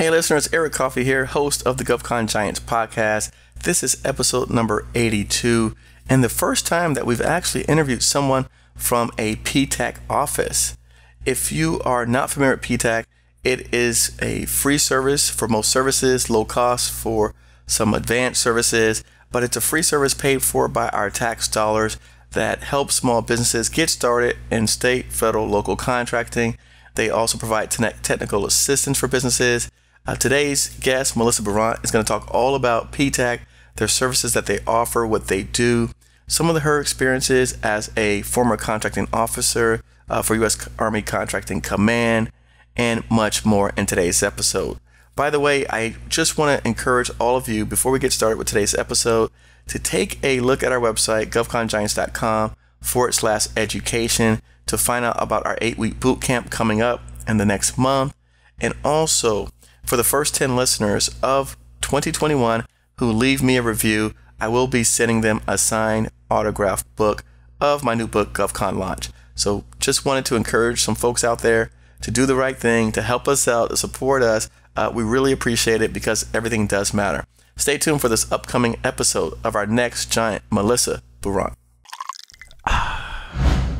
Hey listeners, Eric Coffey here, host of the GovCon Giants podcast. This is episode number 82, and the first time that we've actually interviewed someone from a PTAC office. If you are not familiar with PTAC, it is a free service for most services, low cost for some advanced services, but it's a free service paid for by our tax dollars that helps small businesses get started in state, federal, local contracting. They also provide technical assistance for businesses. Today's guest, Melissa Burant, is going to talk all about PTAC, their services that they offer, what they do, some of her experiences as a former contracting officer for U.S. Army Contracting Command, and much more in today's episode. By the way, I just want to encourage all of you, before we get started with today's episode, to take a look at our website, govcongiants.com/education, to find out about our 8-week boot camp coming up in the next month. And also, for the first 10 listeners of 2021 who leave me a review, I will be sending them a signed autographed book of my new book, GovCon Launch. So just wanted to encourage some folks out there to do the right thing, to help us out, to support us. We really appreciate it because everything does matter. Stay tuned for this upcoming episode of our next giant, Melissa Burant.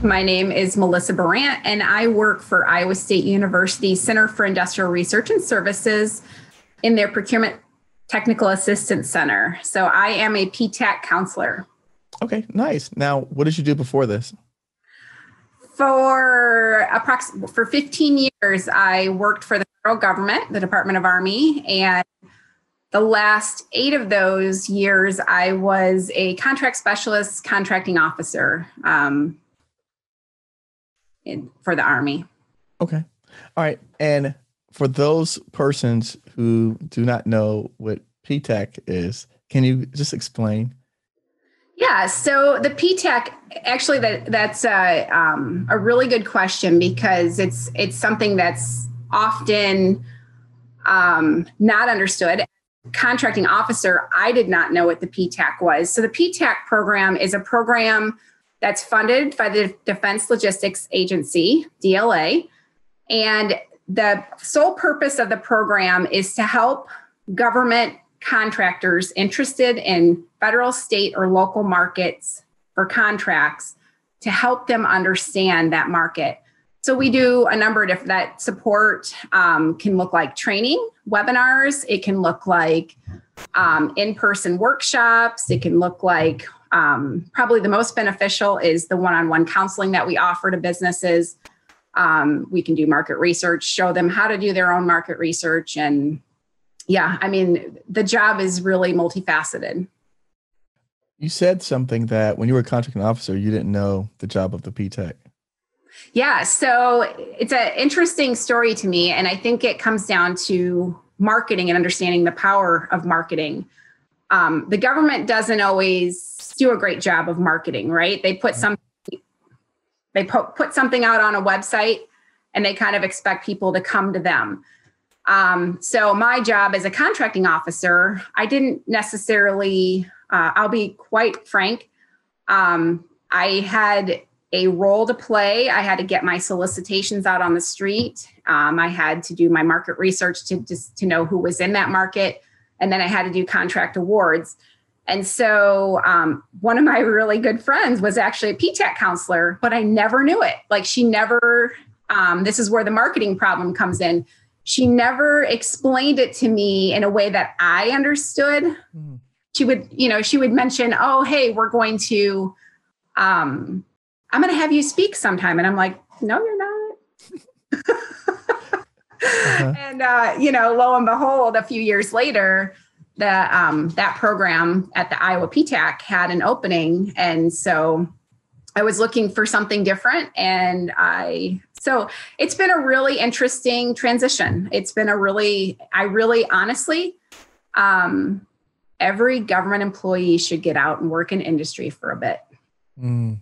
My name is Melissa Burant, and I work for Iowa State University Center for Industrial Research and Services in their Procurement Technical Assistance Center. So I am a PTAC counselor. Okay, nice. Now, what did you do before this? For 15 years, I worked for the federal government, the Department of Army, and the last 8 of those years, I was a contract specialist, contracting officer, for the Army. Okay. All right. And for those persons who do not know what PTAC is, can you just explain? Yeah. So the PTAC, actually, that's a really good question, because it's something that's often not understood. Contracting officer, I did not know what the PTAC was. So the PTAC program is a program that's funded by the Defense Logistics Agency, DLA. And the sole purpose of the program is to help government contractors interested in federal, state, or local markets for contracts, to help them understand that market. So we do a number of different, that support can look like training, webinars, it can look like in-person workshops, it can look like probably the most beneficial is the one-on-one counseling that we offer to businesses. We can do market research, show them how to do their own market research. And yeah, I mean, the job is really multifaceted. You said something that when you were a contracting officer, you didn't know the job of the PTAC. Yeah, so it's an interesting story to me. And I think it comes down to marketing and understanding the power of marketing. The government doesn't always do a great job of marketing, right? They put put something out on a website and they kind of expect people to come to them. So my job as a contracting officer, I didn't necessarily, I'll be quite frank, I had a role to play. I had to get my solicitations out on the street. I had to do my market research to know who was in that market. And then I had to do contract awards. And so one of my really good friends was actually a PTAC counselor, but I never knew it. Like she never, this is where the marketing problem comes in. She never explained it to me in a way that I understood. Mm. She would mention, oh, hey, we're going to, I'm going to have you speak sometime. And I'm like, no, you're not. Uh-huh. And, lo and behold, a few years later, that program at the Iowa PTAC had an opening. And so I was looking for something different. And so it's been a really interesting transition. It's been honestly, every government employee should get out and work in industry for a bit. Mm.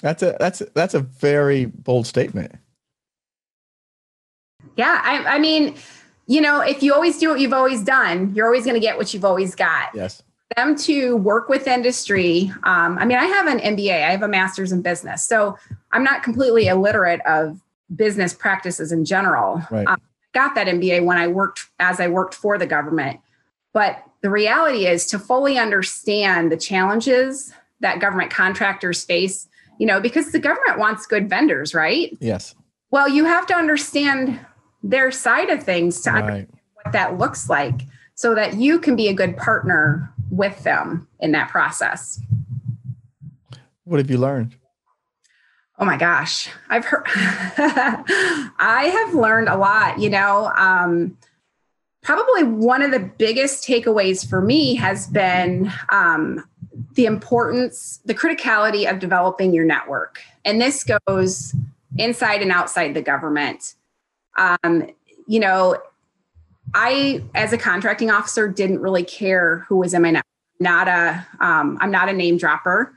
That's a very bold statement. Yeah. I mean, if you always do what you've always done, you're always going to get what you've always got. Yes. Them to work with industry. I have an MBA, I have a master's in business, so I'm not completely illiterate of business practices in general. Right. got that MBA when I worked for the government. But the reality is, to fully understand the challenges that government contractors face, you know, because the government wants good vendors, right? Yes. Well, you have to understand their side of things to understand what that looks like, so that you can be a good partner with them in that process. What have you learned? Oh my gosh, I have learned a lot, you know. Probably one of the biggest takeaways for me has been the importance, the criticality of developing your network. And this goes inside and outside the government. You know, I, as a contracting officer, didn't really care who was in my network. I'm not a name dropper.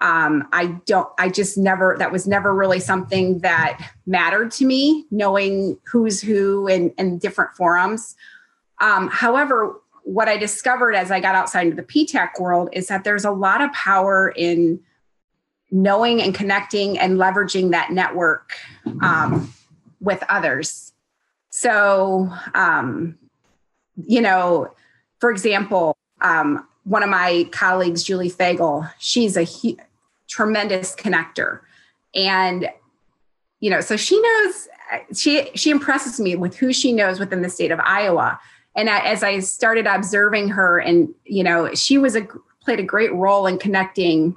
That was never really something that mattered to me, knowing who's who in different forums. However, what I discovered as I got outside of the PTAC world is that there's a lot of power in knowing and connecting and leveraging that network, with others. So, you know, for example, one of my colleagues, Julie Fagel, she's a tremendous connector. And, you know, so she knows, she impresses me with who she knows within the state of Iowa. And as I started observing her, and, you know, she was played a great role in connecting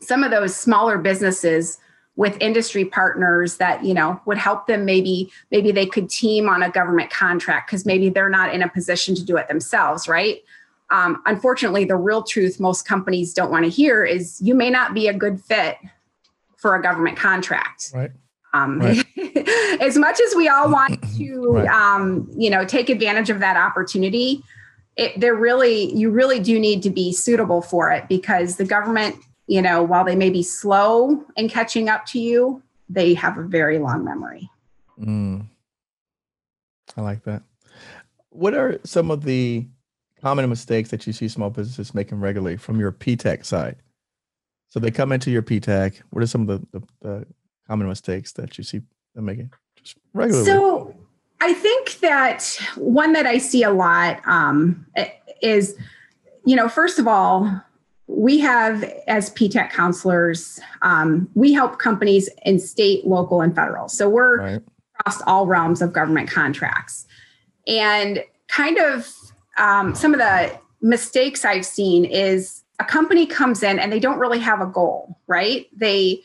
some of those smaller businesses with industry partners that, you know, would help them. Maybe they could team on a government contract because maybe they're not in a position to do it themselves, right? Unfortunately, the real truth most companies don't want to hear is you may not be a good fit for a government contract. Right. As much as we all want to, you know, take advantage of that opportunity, you really do need to be suitable for it, because the government, you know, while they may be slow in catching up to you, they have a very long memory. Mm. I like that. What are some of the common mistakes that you see small businesses making regularly from your PTAC side? So they come into your PTAC. What are some of the common mistakes that you see them making just regularly? So I think that one that I see a lot is, you know, first of all, we have, as PTAC counselors, we help companies in state, local, and federal. So we're across all realms of government contracts. And kind of some of the mistakes I've seen is a company comes in and they don't really have a goal, right? They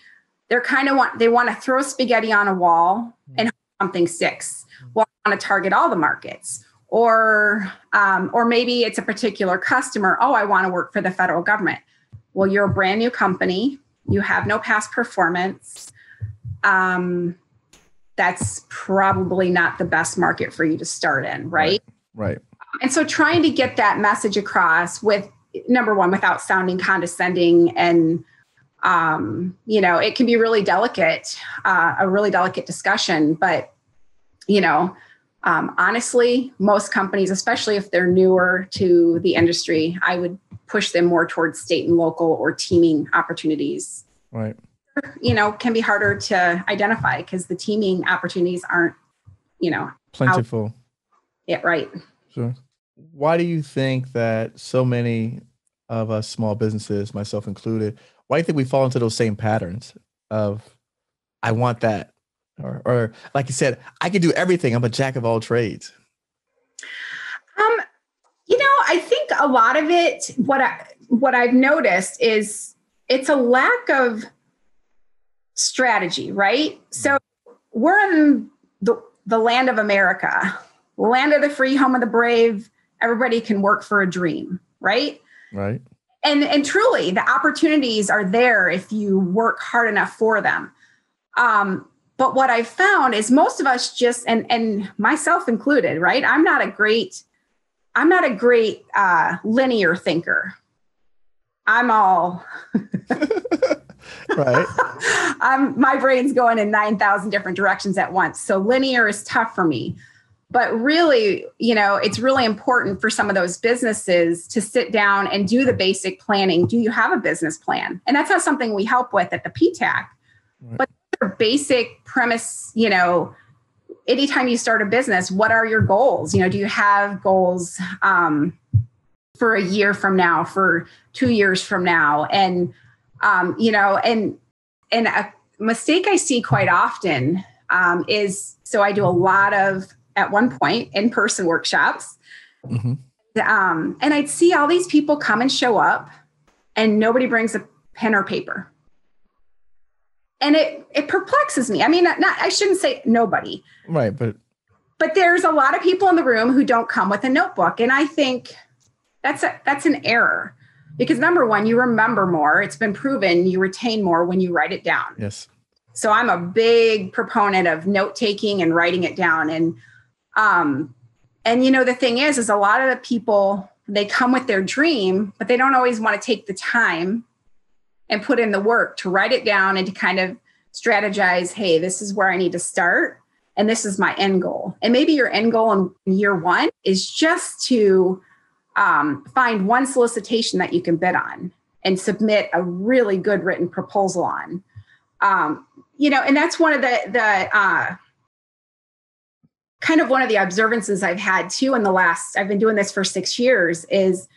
want to throw spaghetti on a wall and hope something sticks. Well, I want to target all the markets. Or maybe it's a particular customer. Oh, I want to work for the federal government. Well, you're a brand new company. You have no past performance. That's probably not the best market for you to start in, right? Right. And so trying to get that message across with, number one, without sounding condescending, and, you know, it can be really delicate, a really delicate discussion. But, you know, honestly, most companies, especially if they're newer to the industry, I would push them more towards state and local or teaming opportunities. Right. You know, can be harder to identify because the teaming opportunities aren't, you know, plentiful. Yeah, right. Sure. Why do you think that so many of us small businesses, myself included, why do you think we fall into those same patterns of, I want that? Or like you said, I can do everything. I'm a jack of all trades. You know, I think a lot of it, what I've noticed is it's a lack of strategy, right? So we're in the land of America, land of the free, home of the brave. Everybody can work for a dream, right? Right. And truly, the opportunities are there if you work hard enough for them. But what I found is most of us just, and myself included, right? I'm not a great linear thinker. Right. My brain's going in 9,000 different directions at once. So linear is tough for me. But really, you know, it's really important for some of those businesses to sit down and do the basic planning. Do you have a business plan? And that's not something we help with at the PTAC, right. But basic premise, you know, anytime you start a business, what are your goals? You know, do you have goals for a year from now, for 2 years from now? And, you know, and a mistake I see quite often is, so I do a lot of, at one point, in-person workshops. Mm-hmm. And I'd see all these people come and show up and nobody brings a pen or paper. And it perplexes me. I mean, I shouldn't say nobody. Right. But there's a lot of people in the room who don't come with a notebook. And I think that's an error, because number one, you remember more. It's been proven you retain more when you write it down. Yes. So I'm a big proponent of note-taking and writing it down. And you know, the thing is a lot of the people, they come with their dream, but they don't always want to take the time and put in the work to write it down and to kind of strategize, hey, this is where I need to start. And this is my end goal. And maybe your end goal in year one is just to find one solicitation that you can bid on and submit a really good written proposal on. You know, and that's one of the kind of one of the observances I've had too in the last, I've been doing this for 6 years, is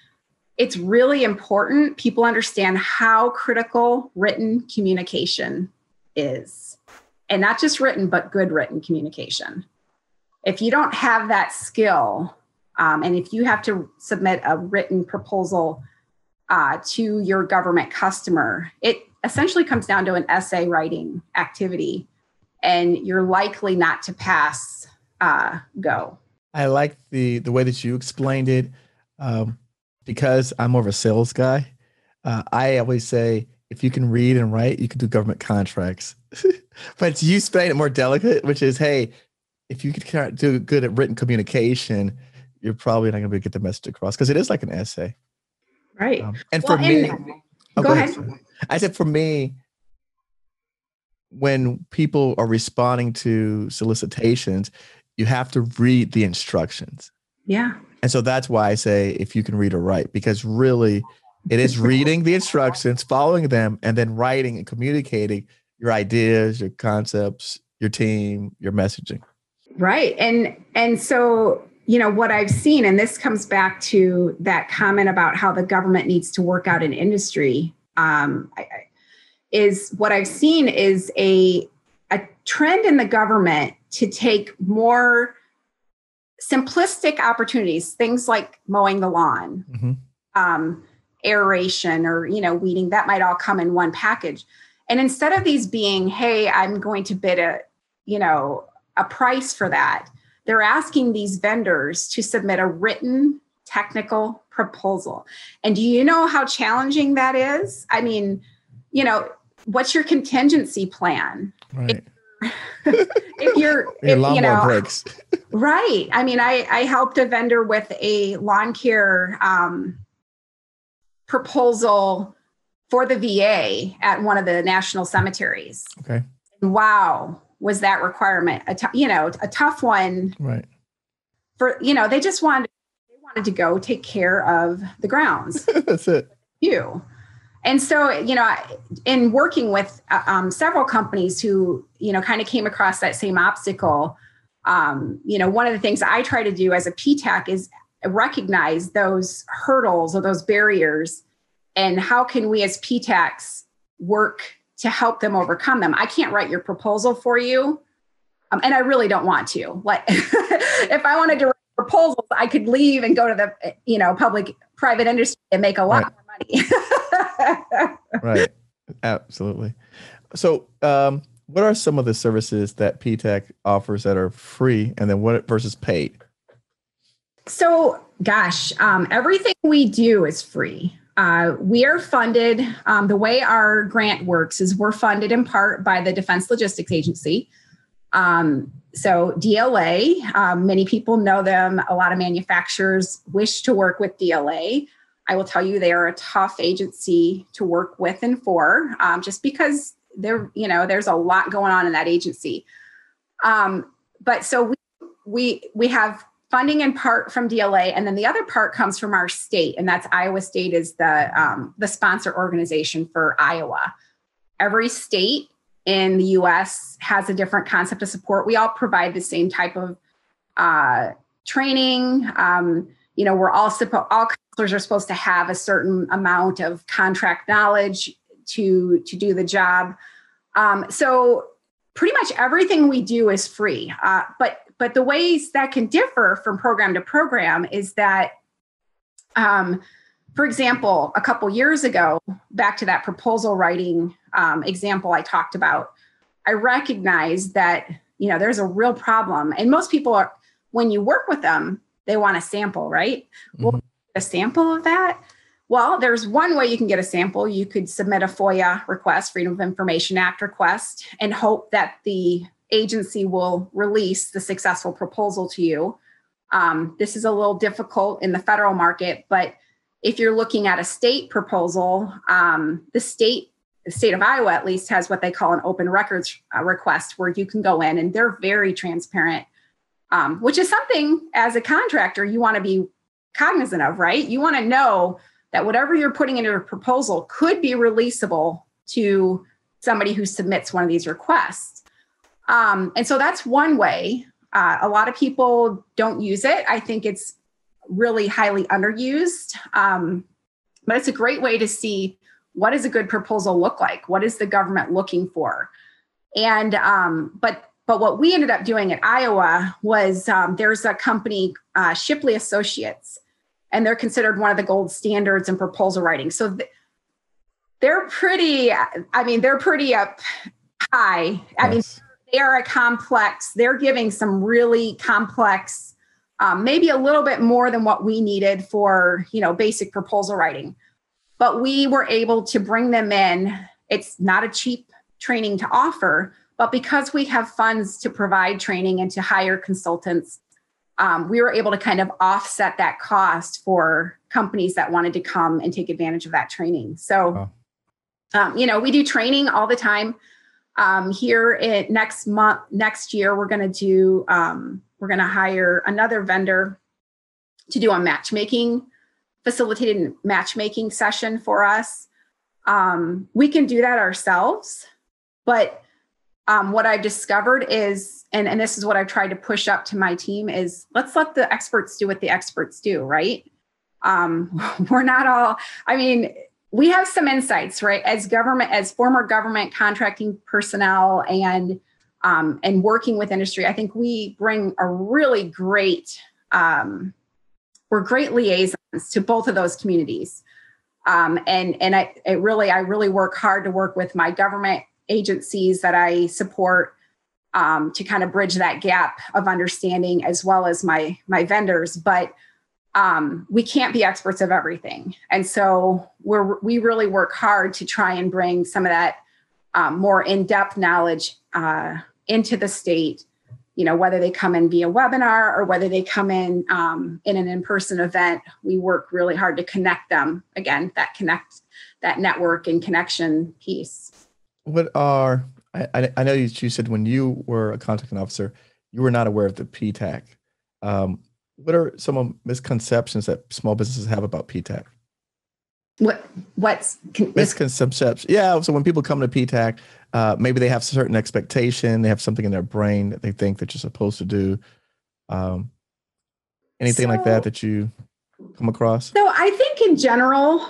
it's really important people understand how critical written communication is, and not just written, but good written communication. If you don't have that skill, and if you have to submit a written proposal to your government customer, it essentially comes down to an essay writing activity, and you're likely not to pass go. I like the way that you explained it. Because I'm more of a sales guy, I always say, if you can read and write, you can do government contracts. But you explain it more delicate, which is, hey, if you can do good at written communication, you're probably not going to be able to get the message across, because it is like an essay. Right. Go ahead. I said, for me, when people are responding to solicitations, you have to read the instructions. Yeah. And so that's why I say, if you can read or write, because really it is reading the instructions, following them, and then writing and communicating your ideas, your concepts, your team, your messaging. Right. And so, you know, what I've seen, and this comes back to that comment about how the government needs to work out an industry, is what I've seen is a trend in the government to take more simplistic opportunities, things like mowing the lawn, mm-hmm. Aeration, or, you know, weeding, that might all come in one package. And instead of these being, hey, I'm going to bid a, you know, a price for that, they're asking these vendors to submit a written technical proposal. And do you know how challenging that is? I mean, you know, what's your contingency plan? Right. If lawn, you know, breaks. Right. I mean, I helped a vendor with a lawn care proposal for the VA at one of the national cemeteries. Okay. Wow. Was that requirement a tough one? Right. For, you know, they just wanted to go take care of the grounds. That's it. You. And so, you know, in working with several companies who, you know, kind of came across that same obstacle, you know, one of the things I try to do as a PTAC is recognize those hurdles or those barriers, and how can we as PTACs work to help them overcome them. I can't write your proposal for you, and I really don't want to. Like, if I wanted to write proposals, I could leave and go to the, you know, private industry and make a lot more money. Right. Absolutely. So what are some of the services that PTAC offers that are free, and then what versus paid? So, gosh, everything we do is free. We are funded. The way our grant works is we're funded in part by the Defense Logistics Agency. So DLA, many people know them. A lot of manufacturers wish to work with DLA. I will tell you, they are a tough agency to work with and for, just because they're, you know, there's a lot going on in that agency. But so we have funding in part from DLA, and then the other part comes from our state, and that's Iowa State is the sponsor organization for Iowa. Every state in the US has a different concept of support. We all provide the same type of training. You know, we're all counselors are supposed to have a certain amount of contract knowledge to do the job. So pretty much everything we do is free. But the ways that can differ from program to program is that, for example, a couple years ago, back to that proposal writing example I talked about, I recognized that, you know, there's a real problem. And most people are, when you work with them, they want a sample, right? Mm-hmm. Well, a sample of that? Well, there's one way you can get a sample. You could submit a FOIA request, Freedom of Information Act request, and hope that the agency will release the successful proposal to you. This is a little difficult in the federal market, but if you're looking at a state proposal, the state of Iowa at least has what they call an open records request, where you can go in and they're very transparent, which is something as a contractor you want to be cognizant of, right? You want to know that whatever you're putting into a proposal could be releasable to somebody who submits one of these requests. And so that's one way. A lot of people don't use it. I think it's really highly underused, but it's a great way to see, what does a good proposal look like? What is the government looking for? And but what we ended up doing at Iowa was there's a company, Shipley Associates, and they're considered one of the gold standards in proposal writing. So they're pretty up high. I mean, they are they're giving some really complex, maybe a little bit more than what we needed for, you know, basic proposal writing. But we were able to bring them in. It's not a cheap training to offer, but because we have funds to provide training and to hire consultants, we were able to kind of offset that cost for companies that wanted to come and take advantage of that training. So, you know, we do training all the time. Next year, we're going to do, we're going to hire another vendor to do a facilitated matchmaking session for us. We can do that ourselves, but what I've discovered is, and this is what I've tried to push up to my team is, let's let the experts do what the experts do, right? We're not all, I mean, we have some insights, right? As former government contracting personnel and working with industry, I think we bring a really great, we're great liaisons to both of those communities. I really work hard to work with my government agencies that I support to kind of bridge that gap of understanding, as well as my vendors. But we can't be experts of everything. And so we really work hard to try and bring some of that more in-depth knowledge into the state, you know, whether they come in via webinar or whether they come in an in-person event. We work really hard to connect them. Again, that network and connection piece. I know you said when you were a contracting officer, you were not aware of the PTAC. What are some misconceptions that small businesses have about PTAC? Misconceptions? Yeah. So when people come to PTAC, maybe they have a certain expectation. They have something in their brain that they think that you're supposed to do. Anything like that you come across? So I think in general,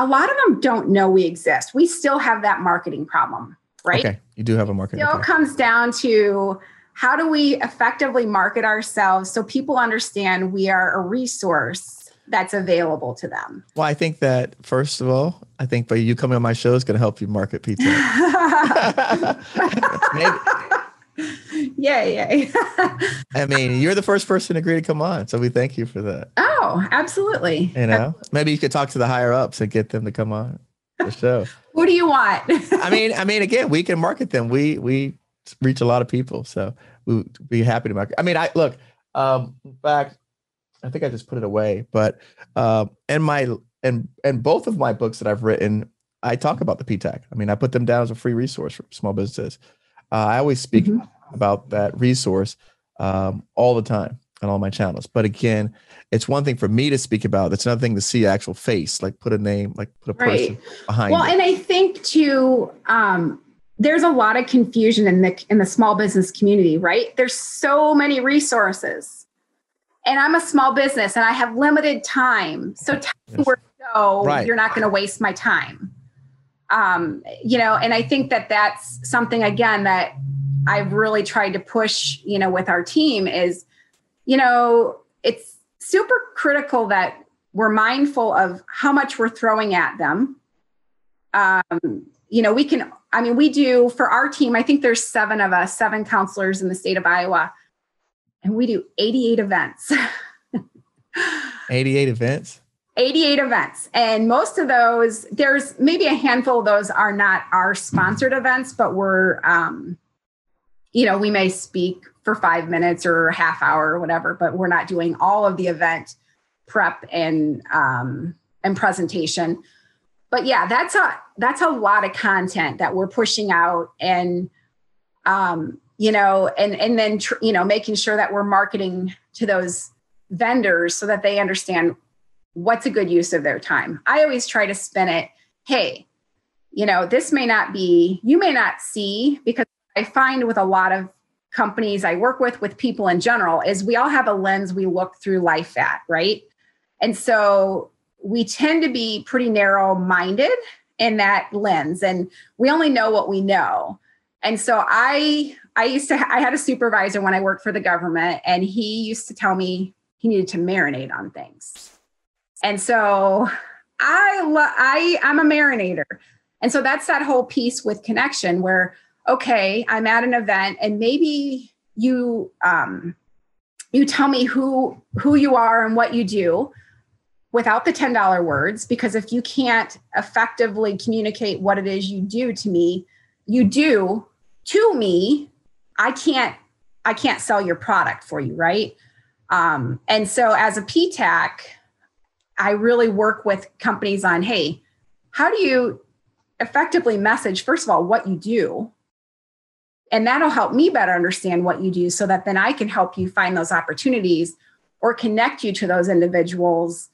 a lot of them don't know we exist. We still have that marketing problem, right? Okay. You do have a marketing problem. It still comes down to, how do we effectively market ourselves so people understand we are a resource that's available to them? Well, I think that, first of all, by you coming on my show is going to help you market pizza. Maybe. Yay. I mean, you're the first person to agree to come on, so we thank you for that. Oh, absolutely. You know, maybe you could talk to the higher ups and get them to come on the show. Who do you want? I mean, again, we can market them. We reach a lot of people, so we would be happy to market. I mean, in fact, I think I just put it away, but in both of my books that I've written, I talk about the PTAC. I mean, I put them down as a free resource for small businesses. I always speak about that resource all the time on all my channels. But again, it's one thing for me to speak about. It's another thing to see actual face, like put a name, like put a person behind it. Well, and I think there's a lot of confusion in the small business community, right? There's so many resources. And I'm a small business and I have limited time. So tell me where to go. Right. You're not going to waste my time. And I think that that's something, again, that I've really tried to push, with our team is, it's super critical that we're mindful of how much we're throwing at them. We do for our team, I think there's 7 of us, 7 counselors in the state of Iowa, and we do 88 events. 88 events? 88 events. And most of those, there's maybe a handful of those are not our sponsored events, but we're, we may speak for 5 minutes or half hour or whatever, but we're not doing all of the event prep and presentation. But yeah, that's a lot of content that we're pushing out and, then making sure that we're marketing to those vendors so that they understand what's a good use of their time. I always try to spin it. Hey, this may not be, you may not see, because I find with a lot of companies I work with people in general, is we all have a lens we look through life at, right? And so we tend to be pretty narrow-minded in that lens, and we only know what we know. And so I had a supervisor when I worked for the government, and he used to tell me he needed to marinate on things. And so I'm a marinator. And so that's that whole piece with connection where, okay, I'm at an event and maybe you tell me who you are and what you do without the $10 words, because if you can't effectively communicate what it is you do to me, I can't sell your product for you, right? And so as a PTAC, I really work with companies on, hey, how do you effectively message, first of all, what you do? And that'll help me better understand what you do so that then I can help you find those opportunities or connect you to those individuals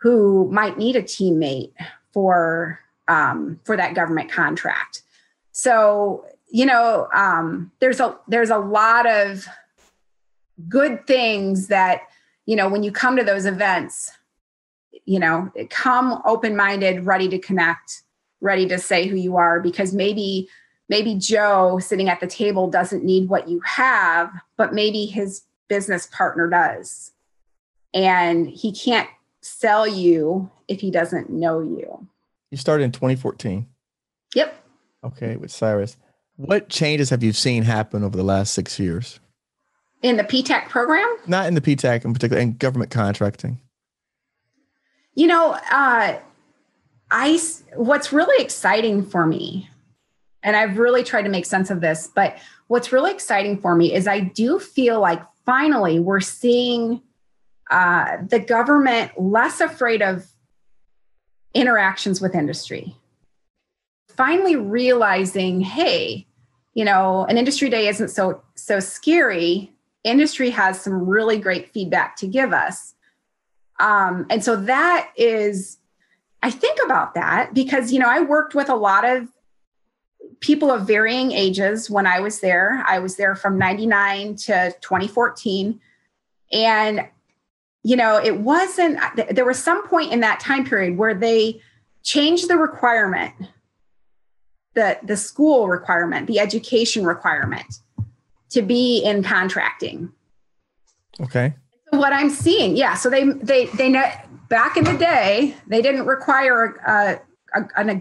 who might need a teammate for that government contract. So, there's a lot of good things that, when you come to those events, come open-minded, ready to connect, ready to say who you are, because maybe Joe sitting at the table doesn't need what you have, but maybe his business partner does. And he can't sell you if he doesn't know you. You started in 2014. Yep. Okay. With Cyrus. What changes have you seen happen over the last 6 years? In the PTAC program? Not in the PTAC in particular, in government contracting. What's really exciting for me, and I've really tried to make sense of this, but what's really exciting for me is I do feel like finally we're seeing the government less afraid of interactions with industry. Finally realizing, hey, an industry day isn't so scary. Industry has some really great feedback to give us. And so that is, I think about that because, I worked with a lot of people of varying ages when I was there. I was there from 99 to 2014. And, there was some point in that time period where they changed the requirement, the school requirement, the education requirement to be in contracting. Okay. What I'm seeing. Yeah. So they know back in the day, they didn't require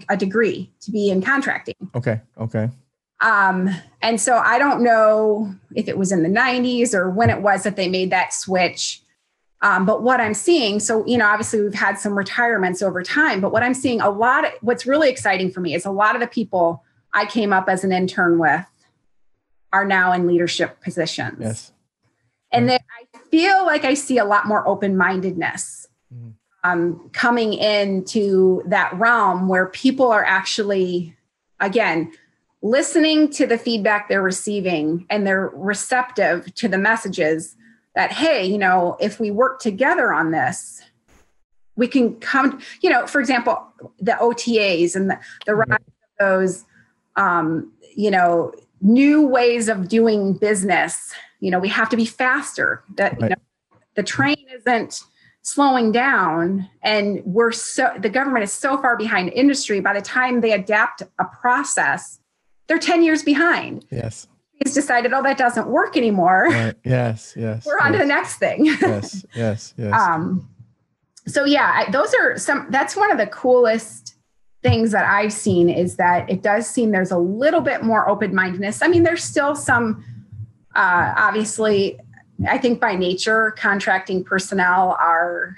a degree to be in contracting. Okay. Okay. And so I don't know if it was in the 90s or when it was that they made that switch. But what I'm seeing, so, obviously we've had some retirements over time, but what I'm seeing what's really exciting for me is a lot of the people I came up as an intern with are now in leadership positions. Yes. And then I feel like I see a lot more open-mindedness coming into that realm where people are actually, again, listening to the feedback they're receiving and they're receptive to the messages that, hey, if we work together on this, we can come, for example, the OTAs and the rise of those, you know, new ways of doing business. You know, we have to be faster. That, right. You know, the train isn't slowing down, and the government is so far behind industry. By the time they adapt a process, they're 10 years behind. Yes. He's decided, oh, that doesn't work anymore. Right. Yes, yes. We're on to the next thing. Yes, yes, yes. So yeah, those are some, that's one of the coolest things that I've seen, is that it does seem there's a little bit more open-mindedness. I mean, there's still some, obviously, I think by nature, contracting personnel are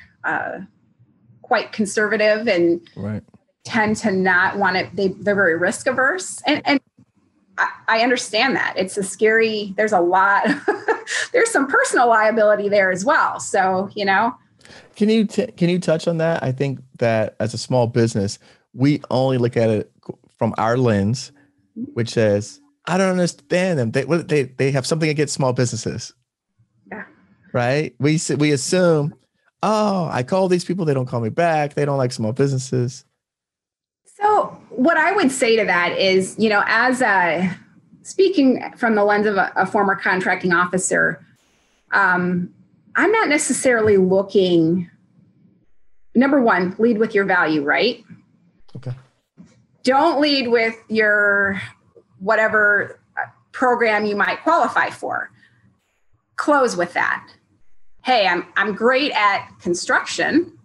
quite conservative and right. tend to not want it. They're very risk averse. And I understand that. It's a scary, there's a lot, there's some personal liability there as well. So, you know. Can you touch on that? I think that as a small business, we only look at it from our lens, which says, I don't understand them. They have something against small businesses. Yeah. Right? We assume, oh, I call these people, they don't call me back. They don't like small businesses. So what I would say to that is, you know, as speaking from the lens of a former contracting officer, I'm not necessarily looking, number one, lead with your value, right? Okay. Don't lead with your whatever program you might qualify for. Close with that. Hey, I'm great at construction,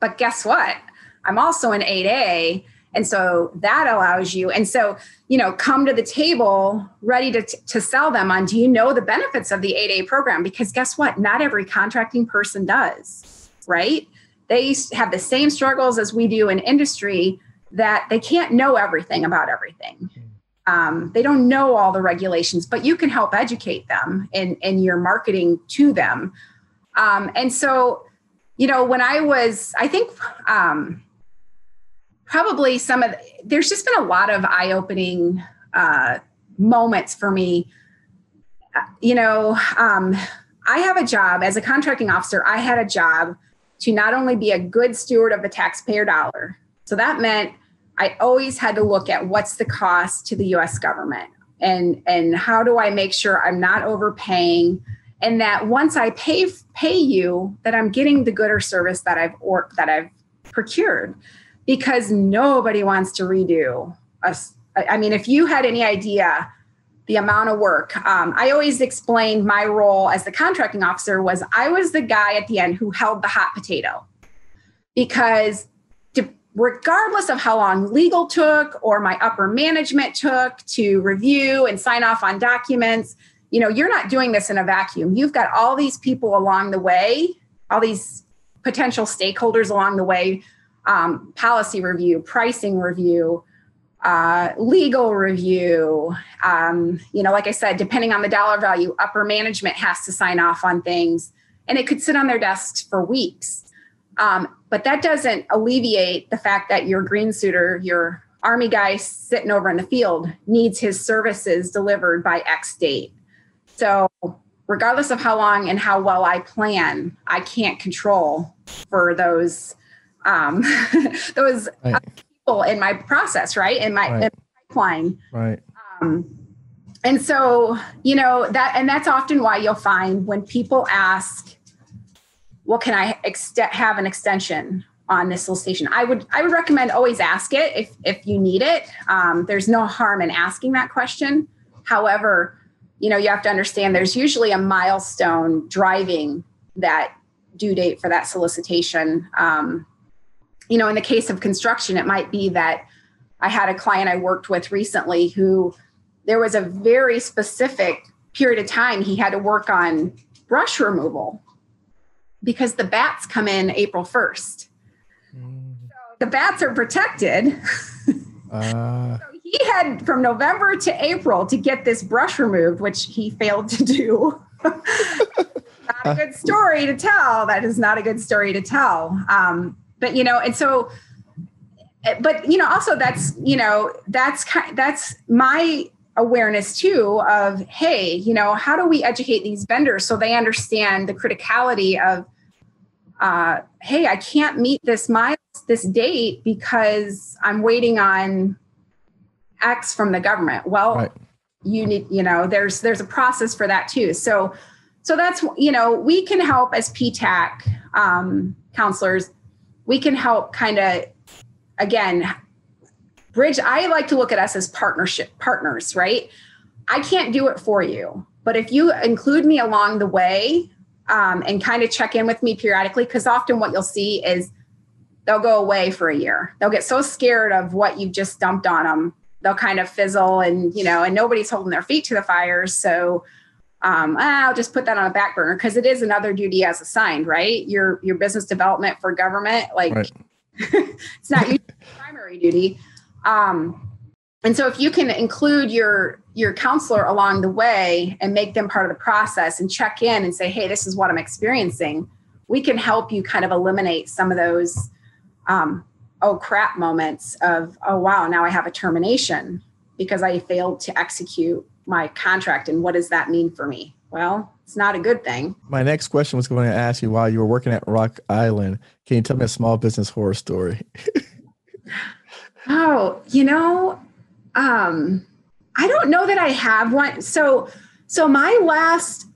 but guess what? I'm also an 8a. And so that allows you. And so, you know, come to the table ready to sell them on, do you know the benefits of the 8A program? Because guess what? Not every contracting person does, right? They have the same struggles as we do in industry, that they can't know everything about everything. They don't know all the regulations, but you can help educate them in your marketing to them. And so, you know, when I was, I think, probably there's just been a lot of eye-opening moments for me. You know, I have a job as a contracting officer. I had a job to not only be a good steward of the taxpayer dollar. So that meant I always had to look at what's the cost to the US government, and how do I make sure I'm not overpaying, and that once I pay you, that I'm getting the good or service that I've procured. Because nobody wants to redo us. I mean, if you had any idea the amount of work, I always explained my role as the contracting officer was I was the guy at the end who held the hot potato, because regardless of how long legal took or my upper management took to review and sign off on documents, you know, you're not doing this in a vacuum. You've got all these people along the way, all these potential stakeholders along the way. Policy review, pricing review, legal review. You know, like I said, depending on the dollar value, upper management has to sign off on things, and it could sit on their desks for weeks. But that doesn't alleviate the fact that your green suiter, your Army guy sitting over in the field, needs his services delivered by X date. So regardless of how long and how well I plan, I can't control for those right. people in my process, right? In my pipeline. Right. And so, you know, that's often why you'll find when people ask, well, can I have an extension on this solicitation? I would recommend always ask it if you need it. There's no harm in asking that question. However, you know, you have to understand there's usually a milestone driving that due date for that solicitation. You know, in the case of construction, it might be that I had a client I worked with recently who there was a very specific period of time he had to work on brush removal because the bats come in April 1st. Mm. So the bats are protected. So he had from November to April to get this brush removed, which he failed to do. Not a good story to tell. That is not a good story to tell. But, you know, and so, but, you know, also that's my awareness too of, hey, you know, how do we educate these vendors so they understand the criticality of, hey, I can't meet this date because I'm waiting on X from the government. Well, right. You need, you know, there's a process for that too. So that's, you know, we can help as PTAC counselors. We can help kind of, again, bridge. I like to look at us as partners, right? I can't do it for you, but if you include me along the way and kind of check in with me periodically, because often what you'll see is they'll go away for a year. They'll get so scared of what you've just dumped on them. They'll kind of fizzle and, you know, and nobody's holding their feet to the fire. So I'll just put that on a back burner, because it is another duty as assigned, right? Your business development for government, like right. It's not your primary duty. And so if you can include your counselor along the way and make them part of the process and check in and say, hey, this is what I'm experiencing. We can help you kind of eliminate some of those oh crap moments of, oh, wow, now I have a termination because I failed to execute my contract. And what does that mean for me? Well, it's not a good thing. My next question was going to ask you, while you were working at Rock Island, can you tell me a small business horror story? Oh, you know, I don't know that I have one. So my last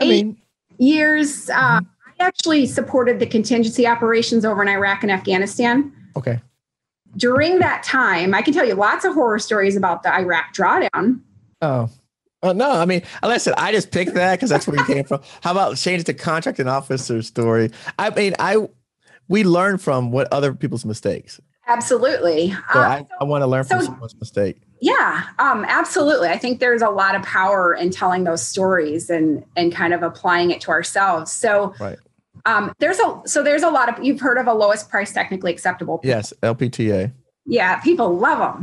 8 years, I actually supported the contingency operations over in Iraq and Afghanistan. Okay. During that time, I can tell you lots of horror stories about the Iraq drawdown. Oh. Oh, no, I mean, listen, I just picked that because that's where you came from. How about change the contracting officer story? I mean, we learn from what other people's mistakes. Absolutely. So I want to learn from someone's mistake. Yeah, absolutely. I think there's a lot of power in telling those stories and kind of applying it to ourselves. So right. There's a lot of, you've heard of a lowest price technically acceptable. Yes, LPTA. Yeah, people love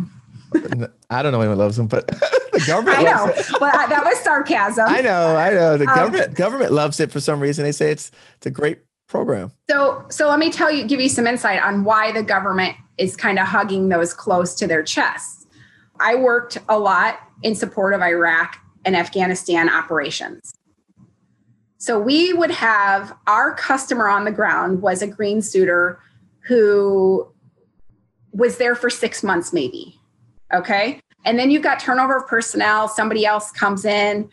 them. I don't know anyone loves them, but the government. I know, loves it. Well, that was sarcasm. I know. The government loves it for some reason. They say it's a great program. So let me give you some insight on why the government is kind of hugging those close to their chests. I worked a lot in support of Iraq and Afghanistan operations. So we would have our customer on the ground was a green suitor who was there for 6 months, maybe. Okay. And then you've got turnover of personnel. Somebody else comes in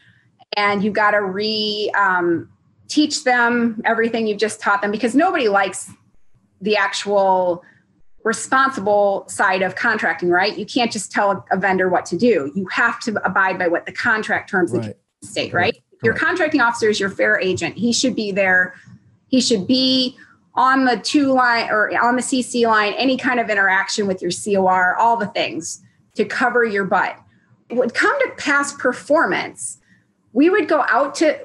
and you've got to teach them everything you've just taught them, because nobody likes the actual responsible side of contracting, right? You can't just tell a vendor what to do. You have to abide by what the contract terms right. state, right? Correct. Your contracting officer is your fair agent. He should be there. He should be on the to line or on the CC line, any kind of interaction with your COR, all the things to cover your butt. When it come to past performance, we would go out to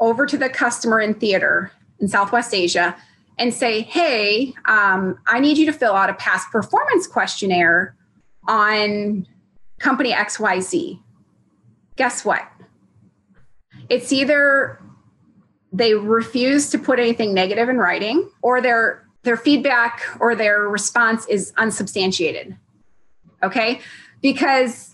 over to the customer in theater in Southwest Asia and say, hey, I need you to fill out a past performance questionnaire on company XYZ. Guess what? It's either they refuse to put anything negative in writing, or their feedback or their response is unsubstantiated. Okay? Because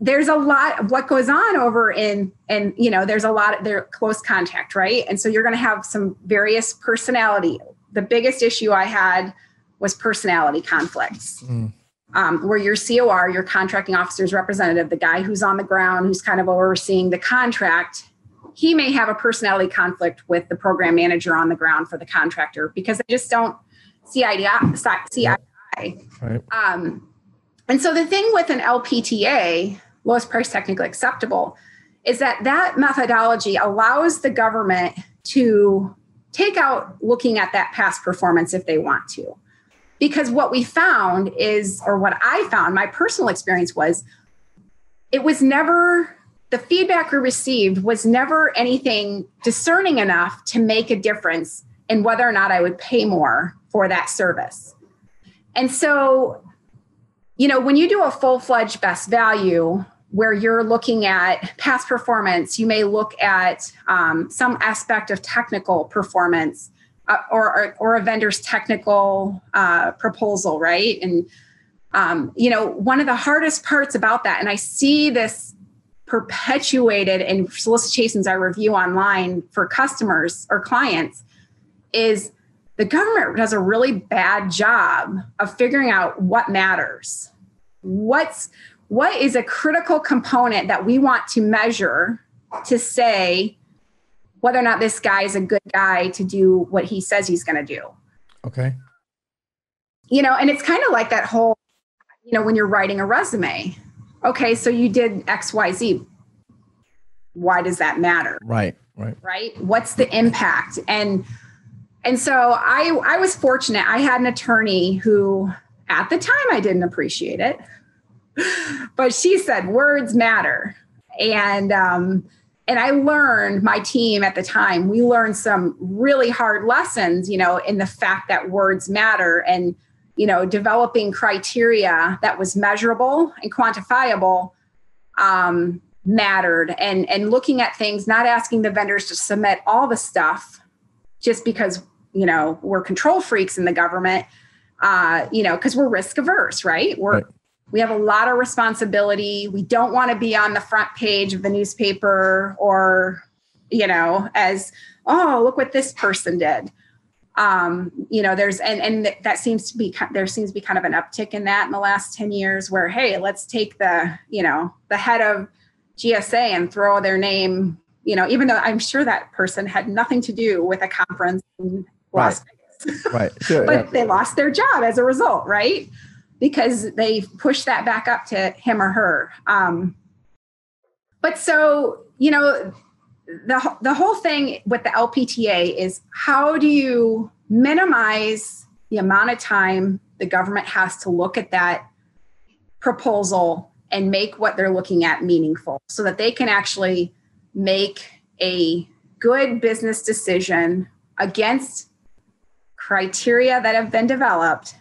there's a lot of what goes on over and you know, there's a lot of their close contact, right? And so you're going to have some various personality. The biggest issue I had was personality conflicts, where your COR, your contracting officer's representative, the guy who's on the ground, who's kind of overseeing the contract, he may have a personality conflict with the program manager on the ground for the contractor because they just don't see eye to eye. Right. And so the thing with an LPTA, lowest price technically acceptable, is that methodology allows the government to take out looking at that past performance if they want to. Because what we found is, or what I found, my personal experience was, it was never, the feedback we received was never anything discerning enough to make a difference in whether or not I would pay more for that service. And so, you know, when you do a full-fledged best value where you're looking at past performance, you may look at some aspect of technical performance or a vendor's technical proposal, right? And, you know, one of the hardest parts about that, and I see this perpetuated in solicitations I review online for customers or clients, is the government does a really bad job of figuring out what matters. what is a critical component that we want to measure to say whether or not this guy is a good guy to do what he says he's going to do. Okay. You know, and it's kind of like that whole, you know, when you're writing a resume, okay, so you did XYZ. Why does that matter? Right. What's the impact? And so I was fortunate. I had an attorney who at the time I didn't appreciate it, but she said words matter. And I learned, my team at the time, we learned some really hard lessons, you know, in the fact that words matter and, you know, developing criteria that was measurable and quantifiable, mattered, and looking at things, not asking the vendors to submit all the stuff just because, you know, we're control freaks in the government, you know, because we're risk averse, right? We have a lot of responsibility. We don't want to be on the front page of the newspaper or, you know, as, oh, look what this person did. You know, there's, and that seems to be, there seems to be kind of an uptick in that in the last 10 years where, hey, let's take the, you know, the head of GSA and throw their name, you know, even though I'm sure that person had nothing to do with a conference in Las Vegas. Right. Sure, but yeah, they lost their job as a result, right? Because they pushed that back up to him or her. But so, you know, the whole thing with the LPTA is how do you minimize the amount of time the government has to look at that proposal and make what they're looking at meaningful so that they can actually make a good business decision against criteria that have been developed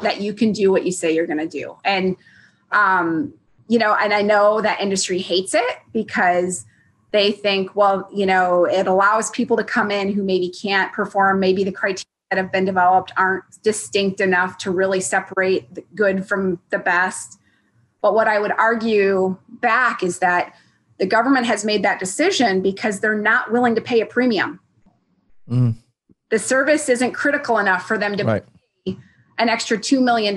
that you can do what you say you're going to do. And, you know, and I know that industry hates it because they think, well, you know, it allows people to come in who maybe can't perform, maybe the criteria that have been developed aren't distinct enough to really separate the good from the best. But what I would argue back is that the government has made that decision because they're not willing to pay a premium. Mm. The service isn't critical enough for them to pay an extra $2 million.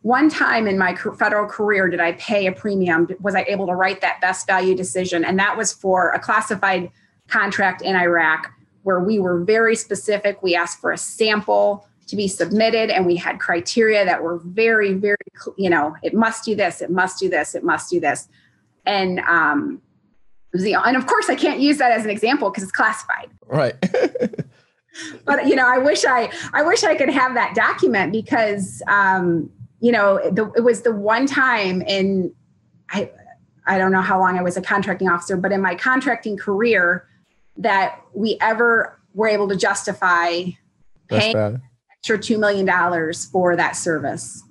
One time in my federal career did I pay a premium, was I able to write that best value decision. And that was for a classified contract in Iraq where we were very specific. We asked for a sample to be submitted. And we had criteria that were very, very, you know, it must do this, it must do this, it must do this. And it was the, and of course I can't use that as an example because it's classified. Right. But, you know, I wish I could have that document because, you know, it was the one time in, I don't know how long I was a contracting officer, but in my contracting career that we ever were able to justify paying or $2 million for that service.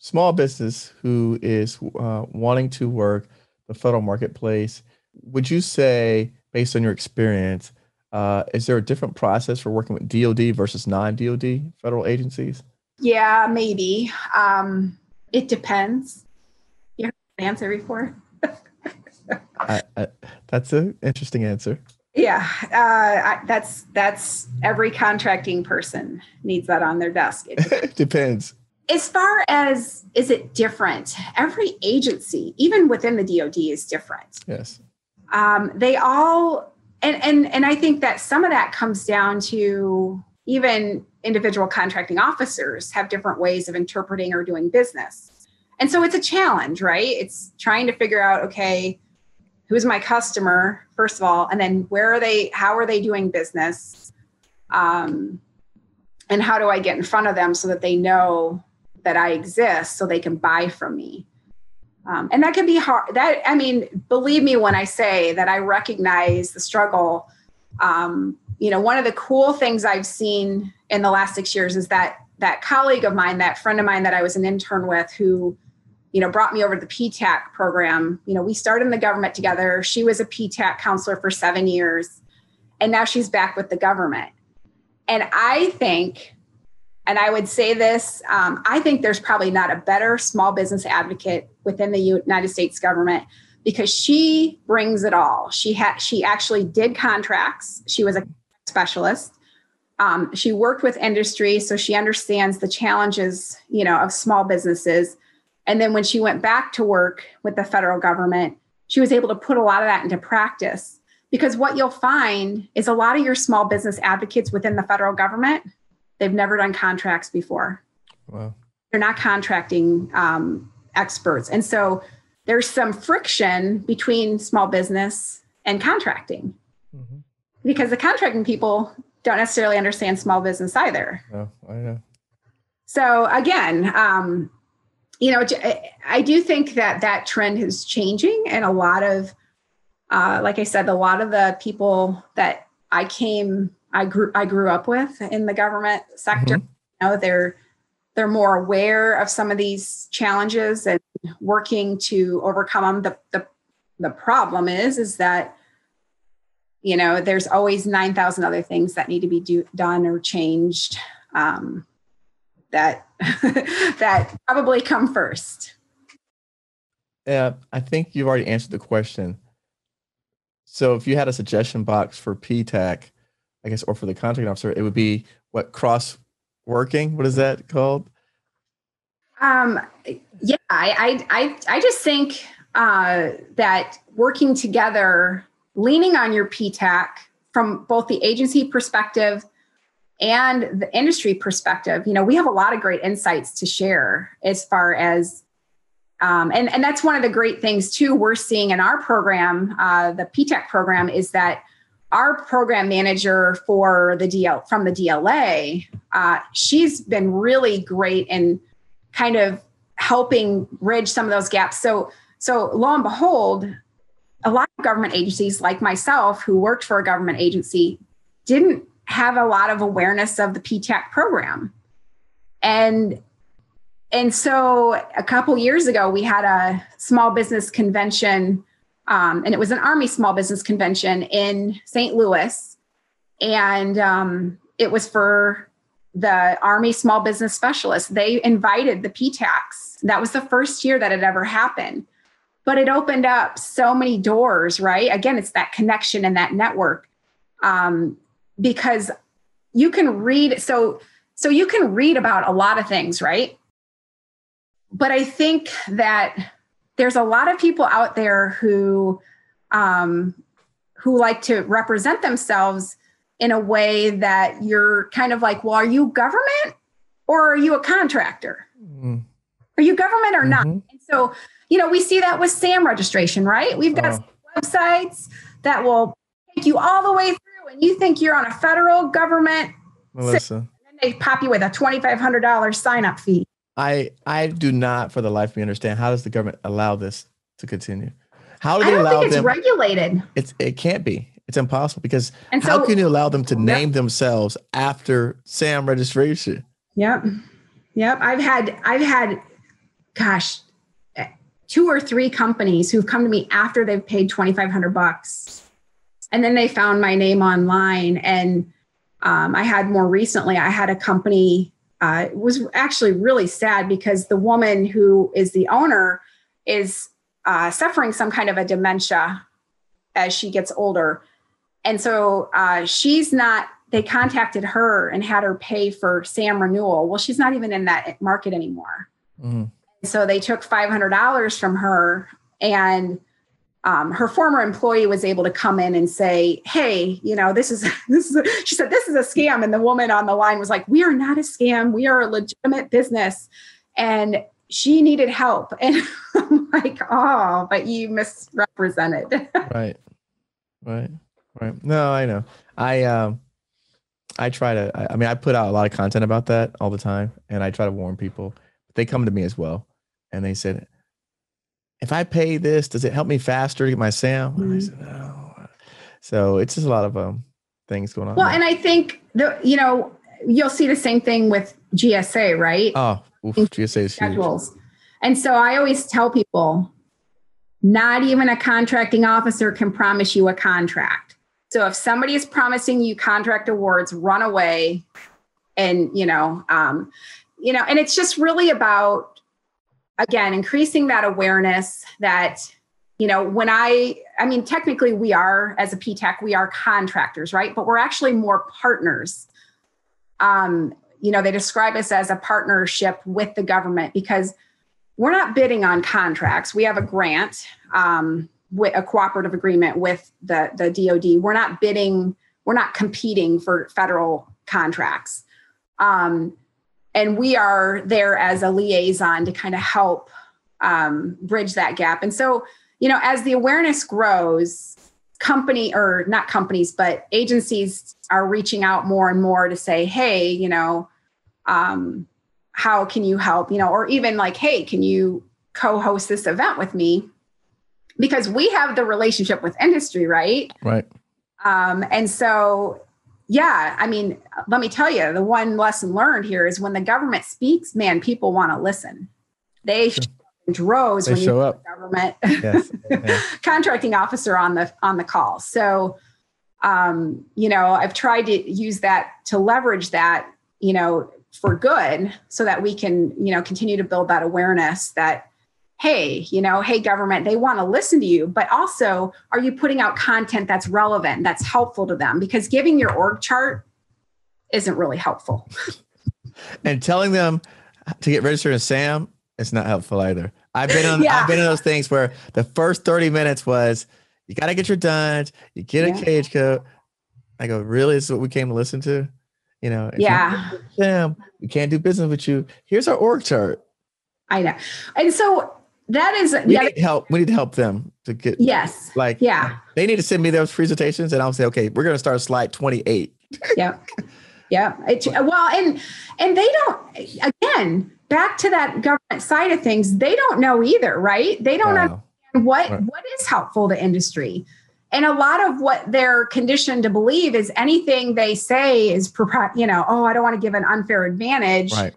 Small business who is wanting to work the federal marketplace, would you say, based on your experience, is there a different process for working with DOD versus non-DOD federal agencies? Yeah, maybe. It depends. You heard that answer before? That's an interesting answer. Yeah, that's every contracting person needs that on their desk. It depends. Depends. As far as, is it different? Every agency, even within the DOD, is different. Yes. They all, and I think that some of that comes down to even individual contracting officers have different ways of interpreting or doing business. And so it's a challenge, right? It's trying to figure out, okay, who's my customer, first of all, and then where are they, how are they doing business? And how do I get in front of them so that they know that I exist so they can buy from me? And that can be hard. I mean, believe me when I say that I recognize the struggle. You know, one of the cool things I've seen in the last 6 years is that colleague of mine, that friend of mine that I was an intern with who, you know, brought me over to the PTAC program. You know, we started in the government together. She was a PTAC counselor for 7 years, and now she's back with the government. And I think, and I would say this, I think there's probably not a better small business advocate within the United States government because she brings it all. She actually did contracts. She was a specialist. She worked with industry, so she understands the challenges, you know, of small businesses. And then when she went back to work with the federal government, she was able to put a lot of that into practice, because what you'll find is a lot of your small business advocates within the federal government, they've never done contracts before. Wow. They're not contracting experts. And so there's some friction between small business and contracting, mm-hmm. because the contracting people don't necessarily understand small business either. Oh, I know. So again, I do think that that trend is changing. And a lot of, like I said, a lot of the people that I grew up with in the government sector, mm-hmm. you know, they're more aware of some of these challenges and working to overcome them. The problem is that, you know, there's always 9,000 other things that need to be done or changed, that probably come first. Yeah, I think you've already answered the question. So if you had a suggestion box for PTAC, I guess, or for the contracting officer, it would be what, cross-working? What is that called? Yeah, I just think that working together, leaning on your PTAC from both the agency perspective and the industry perspective, you know, we have a lot of great insights to share as far as, and that's one of the great things too, we're seeing in our program, the PTAC program, is that our program manager for the from the DLA, she's been really great in kind of helping bridge some of those gaps. So lo and behold, a lot of government agencies like myself who worked for a government agency didn't have a lot of awareness of the PTAC program. And so a couple years ago, we had a small business convention, and it was an Army small business convention in St. Louis. And it was for the Army small business specialists. They invited the PTACs. That was the first year that it ever happened. But it opened up so many doors, right? Again, it's that connection and that network. Because you can read, so you can read about a lot of things, right? But I think that there's a lot of people out there who like to represent themselves in a way that you're kind of like, well, are you government or are you a contractor? Mm-hmm. Are you government or not? Mm-hmm. And so, you know, we see that with SAM registration, right? We've got websites that will take you all the way through. And you think you're on a federal government, Melissa, and then they pop you with a $2,500 sign-up fee. I do not, for the life of me, understand, how does the government allow this to continue? How do they allow them? I don't think it's regulated. It can't be. It's impossible, because how can you allow them to name themselves after SAM registration? Yep. I've had, gosh, 2 or 3 companies who've come to me after they've paid $2,500. And then they found my name online. And I had a company, it was actually really sad, because the woman who is the owner is suffering some kind of a dementia as she gets older. And so they contacted her and had her pay for SAM renewal. Well, she's not even in that market anymore. Mm-hmm. So they took $500 from her, and her former employee was able to come in and say, hey, you know, she said, this is a scam. And the woman on the line was like, we are not a scam. We are a legitimate business. And she needed help. And I'm like, oh, but you misrepresented. Right. No, I know. I put out a lot of content about that all the time, and I try to warn people. They come to me as well. And they said, if I pay this, does it help me faster to get my SAM? Mm-hmm. I said, no. So it's just a lot of things going on. Well, and I think you'll see the same thing with GSA, right? Oh, GSA is schedules. Huge. And so I always tell people, not even a contracting officer can promise you a contract. So if somebody is promising you contract awards, run away. And, and it's just really about, again, increasing that awareness that, you know, technically we are, as a PTAC, we are contractors, right? But we're actually more partners. They describe us as a partnership with the government, because we're not bidding on contracts. We have a grant, with a cooperative agreement with the DOD. We're not bidding, we're not competing for federal contracts. And we are there as a liaison to kind of help bridge that gap. And so, you know, as the awareness grows, agencies are reaching out more and more to say, hey, you know, how can you help? You know, or even like, hey, can you co-host this event with me? Because we have the relationship with industry, right? Right. And so, yeah, I mean, let me tell you, the one lesson learned here is when the government speaks, man, people want to listen. They show up in droves when you have a government contracting officer on the call. So, you know, I've tried to use that to leverage that, you know, for good, so that we can, you know, continue to build that awareness that, hey, you know, hey, government, they want to listen to you, but also, are you putting out content that's relevant, that's helpful to them? Because giving your org chart isn't really helpful. And telling them to get registered in SAM, it's not helpful either. I've been in those things where the first 30 minutes was, you got to get your duns, you get a cage coat. I go, really? This is what we came to listen to? You know, SAM, we can't do business with you. Here's our org chart. I know. And so, we need to help them to get. Yes. Like, yeah, they need to send me those presentations, and I'll say, okay, we're going to start slide 28. Yeah. Yeah. Well, and they don't, again, back to that government side of things, they don't know either, right? They don't understand what is helpful to industry. And a lot of what they're conditioned to believe is anything they say is, you know, oh, I don't want to give an unfair advantage. Right.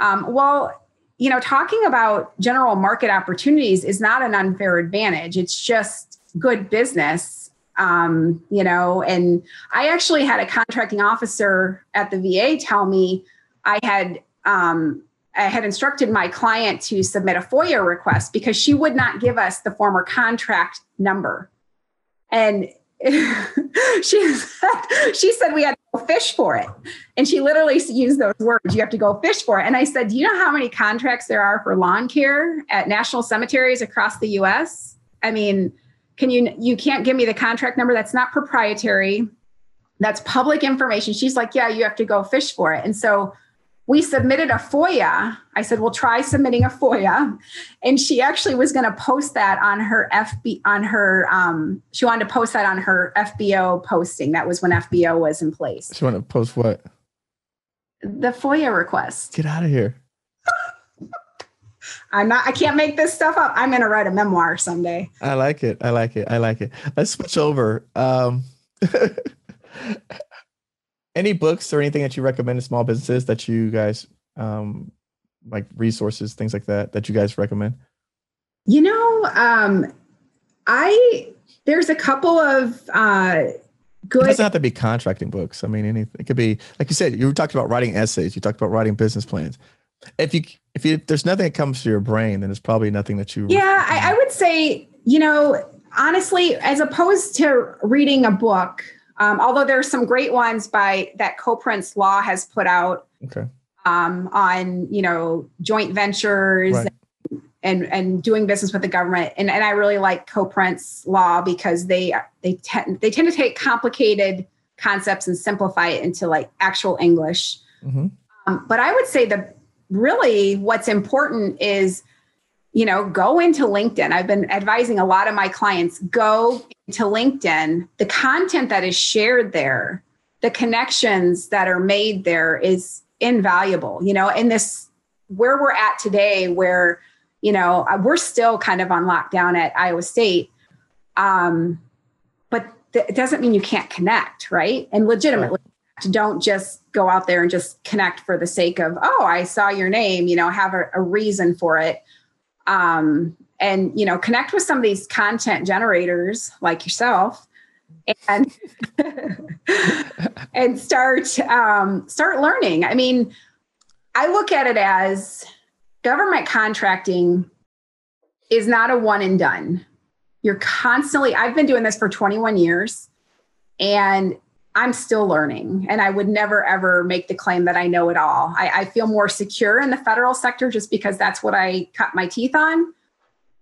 Well, you know, talking about general market opportunities is not an unfair advantage. It's just good business, you know, and I actually had a contracting officer at the VA tell me I had instructed my client to submit a FOIA request because she would not give us the former contract number. And she said we had to go fish for it. And she literally used those words, you have to go fish for it. And I said, do you know how many contracts there are for lawn care at national cemeteries across the US? I mean, you can't give me the contract number. That's not proprietary. That's public information. She's like, yeah, you have to go fish for it. And so we submitted a FOIA. I said, well, try submitting a FOIA. And she actually was going to post that on her she wanted to post that on her FBO posting. That was when FBO was in place. She wanted to post what? The FOIA request. Get out of here. I can't make this stuff up. I'm going to write a memoir someday. I like it. Let's switch over. Any books or anything that you recommend to small businesses that you guys, like resources, things like that, that you guys recommend? You know, there's a couple of good. It doesn't have to be contracting books. I mean, anything. It could be, like you said, you talked about writing essays. You talked about writing business plans. If there's nothing that comes to your brain, then there's probably nothing that you. Yeah, I would say, you know, honestly, as opposed to reading a book. Although there's some great ones that Koprince Law has put out on, you know, joint ventures and doing business with the government. And I really like Koprince Law because they tend to take complicated concepts and simplify it into like actual English. Mm-hmm. But I would say what's important is, you know, go into LinkedIn. I've been advising a lot of my clients, go into LinkedIn. The content that is shared there, the connections that are made there is invaluable, you know, in this, where we're at today, where, you know, we're still kind of on lockdown at Iowa State. But it doesn't mean you can't connect, right? And legitimately, don't just go out there and just connect for the sake of, oh, I saw your name, you know, have a reason for it. And, you know, connect with some of these content generators like yourself and, and start learning. I mean, I look at it as government contracting is not a one and done. I've been doing this for 21 years, and I'm still learning, and I would never, ever make the claim that I know it all. I feel more secure in the federal sector just because that's what I cut my teeth on.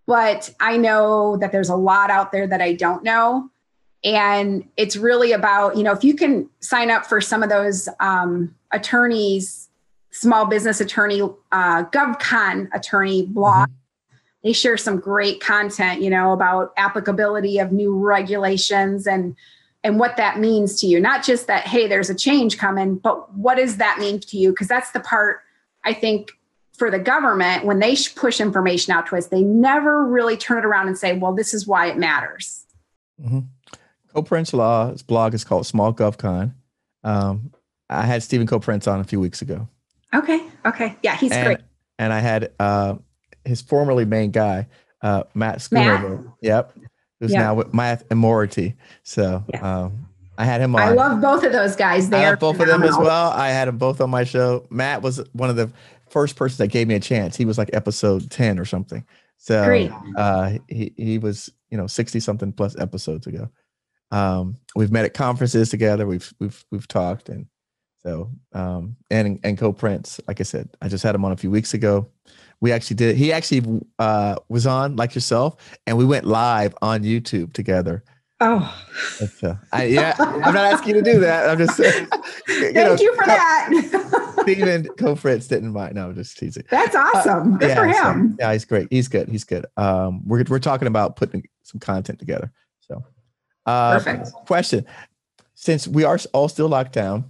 But I know that there's a lot out there that I don't know. And it's really about, you know, if you can sign up for some of those attorneys, small business attorney, GovCon attorney blog, they share some great content, you know, about applicability of new regulations and what that means to you. Not just that, hey, there's a change coming, but what does that mean to you? Because that's the part, I think, for the government, when they push information out to us, they never really turn it around and say, well, this is why it matters. Mm-hmm. Koprince Law's blog is called Small GovCon. I had Steven Koprince on a few weeks ago. Okay. Yeah, he's great. And I had his formerly main guy, Matt Schoonover. Matt. Yep. Who's now with Math and Morty. So I had him on. I love both of those guys. They are both phenomenal. Of them as well. I had them both on my show. Matt was one of the first persons that gave me a chance. He was like episode 10 or something. So he was, you know, 60 something plus episodes ago. We've met at conferences together. We've talked. And so, and Koprince, like I said, I just had him on a few weeks ago. We actually did. He actually was on like yourself, and we went live on YouTube together. Oh, I'm not asking you to do that. I'm just saying. Thank you for that. Steven Koprince didn't mind. No, I'm just teasing. That's awesome. Good for him. So, yeah, he's great. He's good. We're talking about putting some content together. So, perfect question. Since we are all still locked down,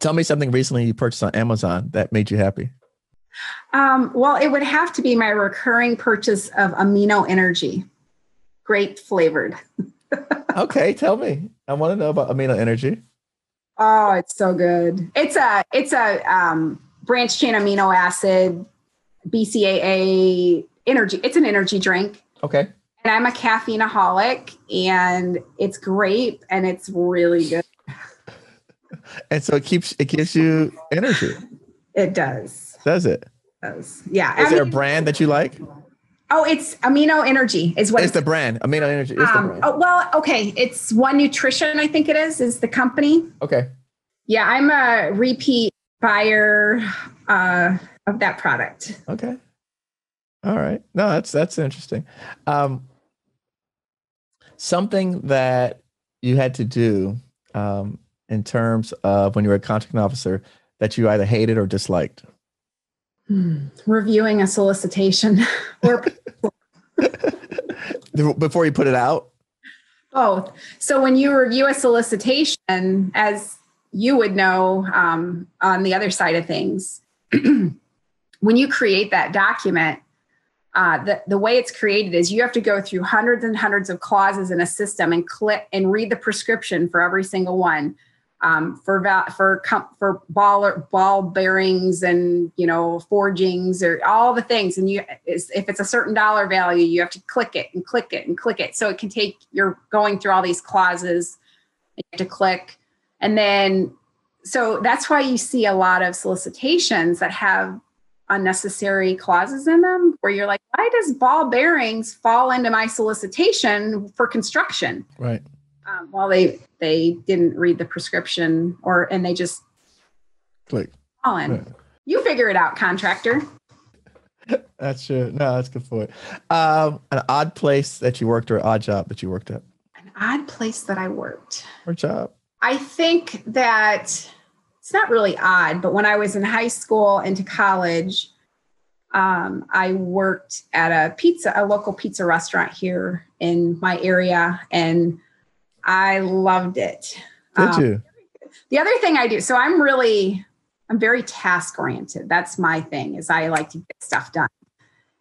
tell me something recently you purchased on Amazon that made you happy. Well, it would have to be my recurring purchase of Amino Energy, grape flavored. Okay, tell me. I want to know about Amino Energy. Oh, it's so good. It's a branched chain amino acid, BCAA energy. It's an energy drink. Okay. And I'm a caffeineaholic, and it's grape, and it's really good. And so it gives you energy. It does. Does it? It does. Yeah. Is there a brand that you like? Oh, it's Amino Energy is what it's the brand. Amino Energy is the brand. Oh, well, okay. It's One Nutrition, I think it is the company. Okay. Yeah, I'm a repeat buyer of that product. Okay. All right. No, that's interesting. Something that you had to do in terms of when you were a contracting officer that you either hated or disliked. Reviewing a solicitation or before you put it out? Both. So when you review a solicitation, as you would know, on the other side of things, when you create that document, the way it's created is you have to go through hundreds and hundreds of clauses in a system and click and read the prescription for every single one. For ball bearings and, you know, forgings or all the things. And if it's a certain dollar value, you have to click it and click it and click it. So it can take, you're going through all these clauses and you have to click. And then, so that's why you see a lot of solicitations that have unnecessary clauses in them where you're like, why does ball bearings fall into my solicitation for construction? Right. Well, they didn't read the prescription, and they just click. Colin, yeah. You figure it out, contractor. That's true. No, that's good for it. An odd place that you worked, or an odd job that you worked at. An odd place that I worked. Or job. I think that it's not really odd, but when I was in high school into college, I worked at a local pizza restaurant here in my area, and I loved it. Did you? The other thing I do, so I'm very task oriented. That's my thing, is I like to get stuff done.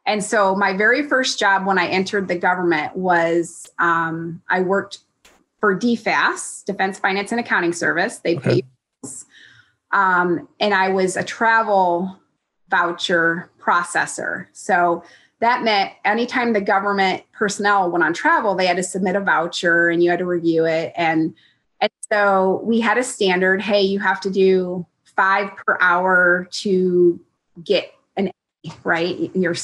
And so my very first job when I entered the government was I worked for DFAS, Defense Finance and Accounting Service. They pay bills. And I was a travel voucher processor. So that meant anytime the government personnel went on travel, they had to submit a voucher and you had to review it. And so we had a standard, hey, you have to do 5 per hour to get an A, right? Your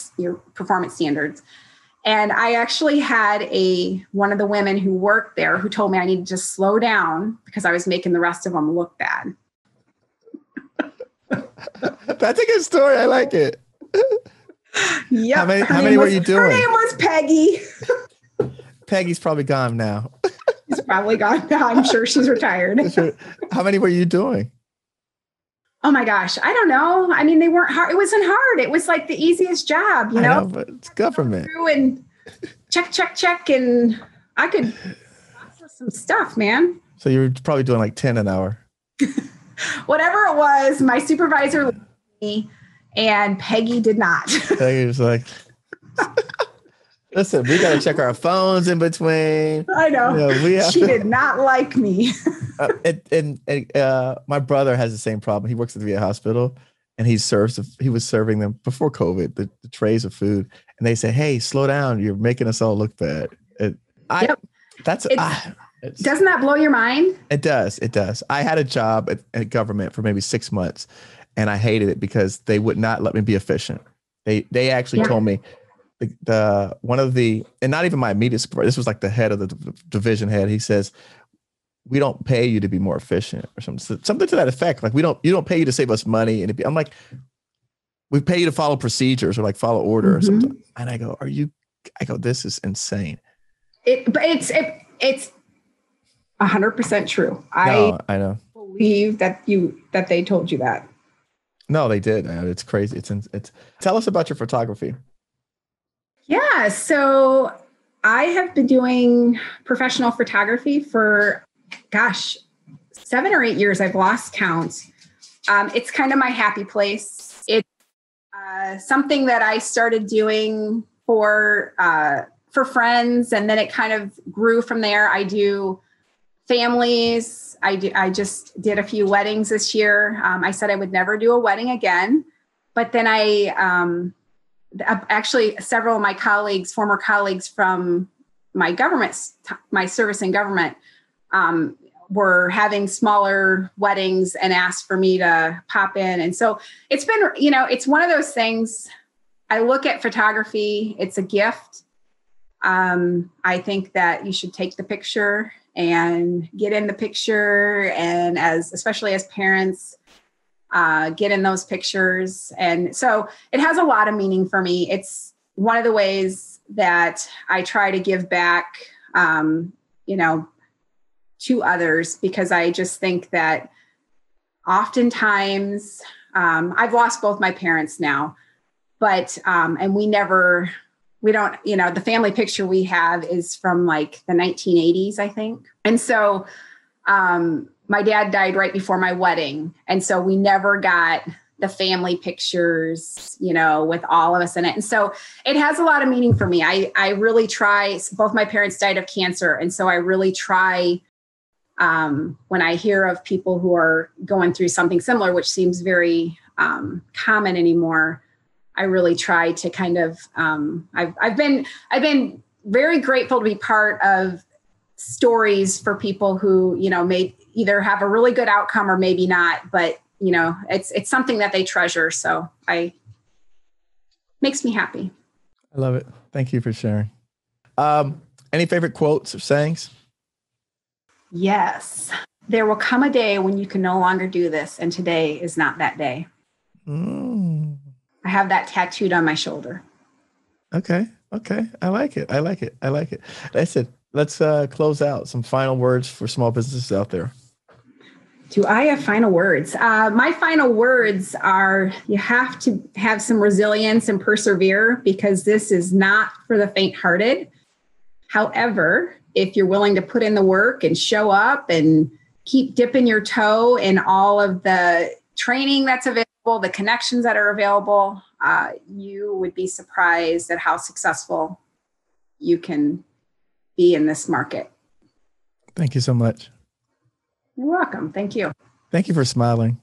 performance standards. And I actually had one of the women who worked there who told me I needed to slow down because I was making the rest of them look bad. That's a good story. I like it. Yeah. How many were you doing? Her name was Peggy. Peggy's probably gone now. She's probably gone now. I'm sure she's retired. How many were you doing? Oh my gosh. I don't know. I mean, they weren't hard. It wasn't hard. It was like the easiest job, you know, but it's government. And check. And I could process some stuff, man. So you were probably doing like 10 an hour. Whatever it was, my supervisor looked at me and Peggy did not. Peggy was like, listen, we got to check our phones in between. I know. You know she did not like me. My brother has the same problem. He works at the VA hospital and he was serving them before COVID, the trays of food. And they say, hey, slow down. You're making us all look bad. Doesn't that blow your mind? It does. It does. I had a job at government for maybe 6 months and I hated it because they would not let me be efficient. They actually told me, and not even my immediate supervisor, this was like the head of the division head. He says, we don't pay you to be more efficient or something to that effect. Like you don't pay you to save us money. And I'm like, we pay you to follow procedures or like follow order or something. And I go, this is insane. It's 100% true. I know. Believe that they told you that. No, they did. It's crazy. Tell us about your photography. Yeah, so I have been doing professional photography for, 7 or 8 years. I've lost count. It's kind of my happy place. It's something that I started doing for friends, and then it kind of grew from there. I do families. I just did a few weddings this year. I said I would never do a wedding again, but then actually, several of my former colleagues from my service in government, were having smaller weddings and asked for me to pop in. And so it's been, it's one of those things. I look at photography, it's a gift. I think that you should take the picture and get in the picture. And especially as parents, get in those pictures. And so it has a lot of meaning for me. It's one of the ways that I try to give back, to others, because I just think that oftentimes, I've lost both my parents now, but, and the family picture we have is from like the 1980s, I think. And so, my dad died right before my wedding. And so we never got the family pictures, with all of us in it. And so it has a lot of meaning for me. I really try, both my parents died of cancer. And so I really try, when I hear of people who are going through something similar, which seems very common anymore, I really try to kind of, I've been very grateful to be part of stories for people who, may either have a really good outcome or maybe not, but it's something that they treasure. So makes me happy. I love it. Thank you for sharing. Any favorite quotes or sayings? Yes. There will come a day when you can no longer do this. And today is not that day. Mm. I have that tattooed on my shoulder. Okay. I like it. Listen, let's close out. Some final words for small businesses out there. Do I have final words? My final words are, you have to have some resilience and persevere, because this is not for the faint-hearted. However, if you're willing to put in the work and show up and keep dipping your toe in all of the training that's available, the connections that are available, you would be surprised at how successful you can be in this market. Thank you so much. You're welcome. Thank you. Thank you for smiling.